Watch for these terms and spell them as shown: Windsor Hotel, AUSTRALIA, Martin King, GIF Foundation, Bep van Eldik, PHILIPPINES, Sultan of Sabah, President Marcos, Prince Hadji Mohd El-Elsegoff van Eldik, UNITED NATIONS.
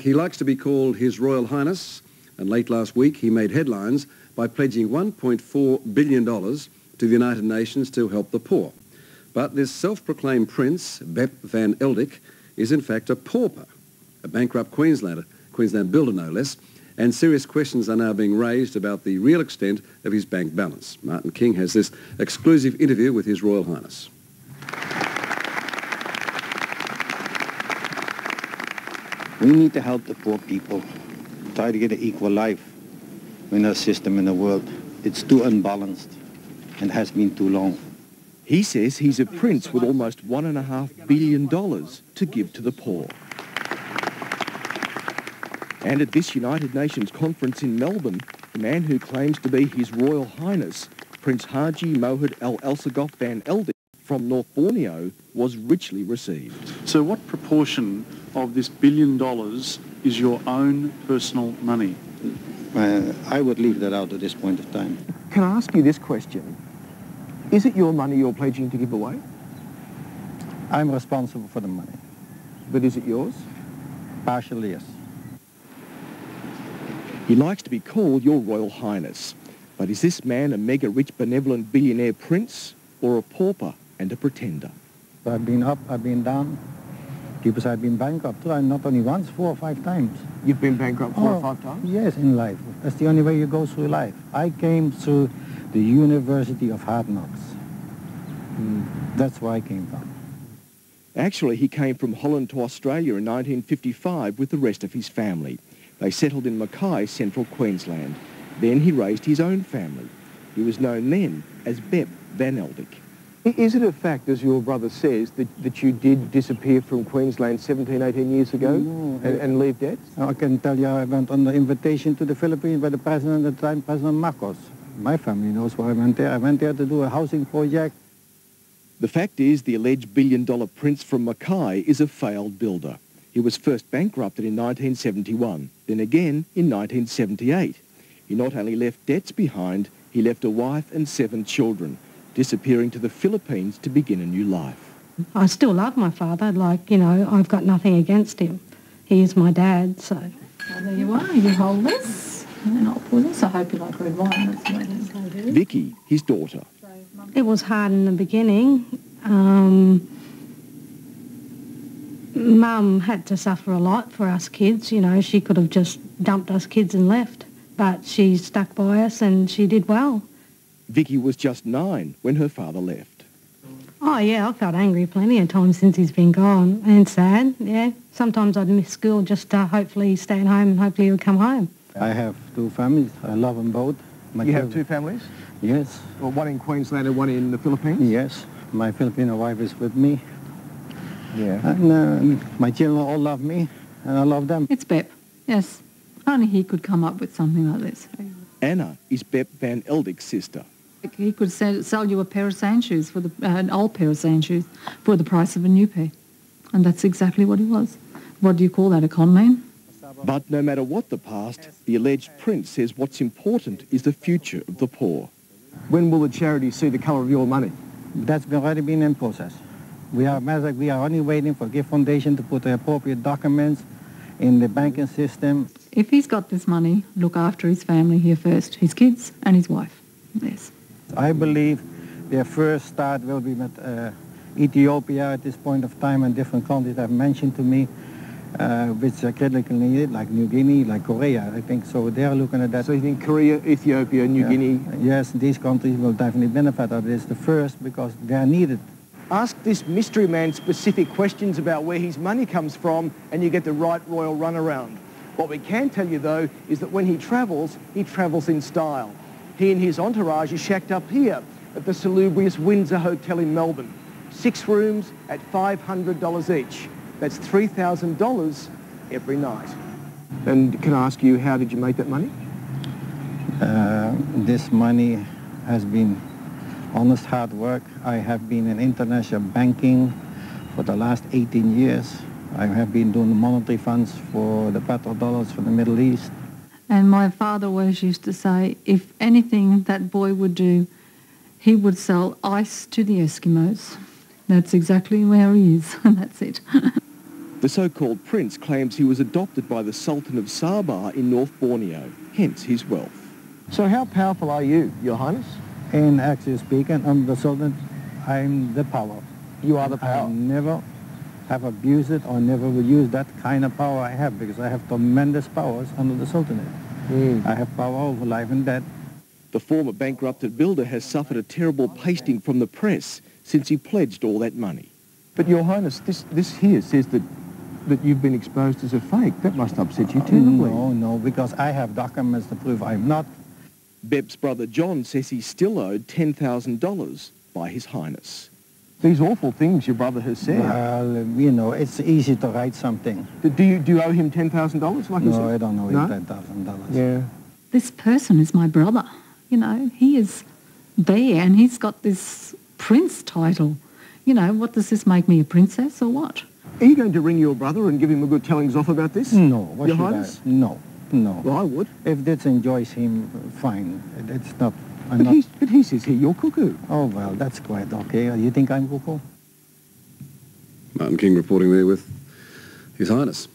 He likes to be called His Royal Highness, and late last week he made headlines by pledging $1.4 billion to the United Nations to help the poor. But this self-proclaimed prince, Bep van Eldik, is in fact a pauper, a bankrupt Queenslander, Queensland builder no less, and serious questions are now being raised about the real extent of his bank balance. Martin King has this exclusive interview with His Royal Highness. We need to help the poor people, try to get an equal life in our system in the world. It's too unbalanced and has been too long. He says he's a prince with almost $1.5 billion to give to the poor. And at this United Nations conference in Melbourne, the man who claims to be His Royal Highness, Prince Hadji Mohd El-Elsegoff van Eldik from North Borneo, was richly received. So what proportion of this $1 billion is your own personal money? I would leave that out at this point of time. Can I ask you this question? Is it your money you're pledging to give away? I'm responsible for the money. But is it yours? Partially, yes. He likes to be called Your Royal Highness, but is this man a mega-rich, benevolent billionaire prince or a pauper and a pretender? I've been up, I've been down. Because I've been bankrupt, not only once, 4 or 5 times. You've been bankrupt 4 or 5 times? Yes, in life. That's the only way you go through life. I came through the University of Hard Knocks. That's where I came from. Actually, he came from Holland to Australia in 1955 with the rest of his family. They settled in Mackay, central Queensland. Then he raised his own family. He was known then as Bep van Eldik. Is it a fact, as your brother says, that you did disappear from Queensland 17, 18 years ago? No, and leave debts? I can tell you I went on the invitation to the Philippines by the president at the time, President Marcos. My family knows why I went there. I went there to do a housing project. The fact is the alleged billion-dollar prince from Mackay is a failed builder. He was first bankrupted in 1971, then again in 1978. He not only left debts behind, he left a wife and 7 children, disappearing to the Philippines to begin a new life. I still love my father, like, you know, I've got nothing against him. He is my dad, so. Well, there you are, you hold this, and then I'll pour this. I hope you like red wine. That's what I do. Vicky, his daughter. It was hard in the beginning. Mum had to suffer a lot for us kids, you know, she could have just dumped us kids and left, but she stuck by us and she did well. Vicky was just 9 when her father left. Oh, yeah, I've felt angry plenty of times since he's been gone, and sad, yeah. Sometimes I'd miss school just to hopefully stay at home and hopefully he would come home. I have 2 families. I love them both. You have 2 families? Yes. Well, one in Queensland and one in the Philippines? Yes. My Filipino wife is with me. Yeah. And my children all love me, and I love them. It's Bep, yes. Only he could come up with something like this. Anna is Bep van Eldik's sister. He could sell you a pair of sand shoes, an old pair of sand shoes, for the price of a new pair. And that's exactly what he was. What do you call that, a con man? But no matter what the past, the alleged prince says what's important is the future of the poor. When will the charity see the colour of your money? That's already been in process. We are only waiting for GIF Foundation to put the appropriate documents in the banking system. If he's got this money, look after his family here first, his kids and his wife. Yes. I believe their first start will be with Ethiopia at this point of time, and different countries I've mentioned to me, which are critically needed, like New Guinea, like Korea, I think. So they're looking at that. So you think Korea, Ethiopia, New Guinea? Yes, these countries will definitely benefit out of this, the first, because they're needed. Ask this mystery man specific questions about where his money comes from, and you get the right royal runaround. What we can tell you, though, is that when he travels in style. He and his entourage is shacked up here at the salubrious Windsor Hotel in Melbourne. 6 rooms at $500 each. That's $3,000 every night. And can I ask you, how did you make that money? This money has been honest hard work. I have been in international banking for the last 18 years. I have been doing monetary funds for the petrodollars for the Middle East. And my father always used to say, if anything that boy would do, he would sell ice to the Eskimos. That's exactly where he is, and that's it. The so-called prince claims he was adopted by the Sultan of Sabah in North Borneo, hence his wealth. So how powerful are you, Your Highness? And actually speaking, I'm the Sultan. I'm the power. You are the power. I never have abused it or never will use that kind of power I have, because I have tremendous powers under the Sultanate. I have power over life and death. The former bankrupted builder has suffered a terrible pasting from the press since he pledged all that money. But Your Highness, this here says that you've been exposed as a fake. That must upset you terribly. No, because I have documents to prove I'm not. Bep's brother John says he's still owed $10,000 by His Highness. These awful things your brother has said. Well, you know, it's easy to write something. Do you owe him $10,000? Like no, I don't owe him $10,000. Yeah. This person is my brother. You know, he is there and he's got this prince title. You know, what does this make me, a princess or what? Are you going to ring your brother and give him a good tellings off about this? No. What Your Highness? No. Well, I would. If this enjoys him, fine. It's not... But he says here you're cuckoo. Oh, well, that's quite okay. You think I'm cuckoo? Martin King reporting there with His Highness.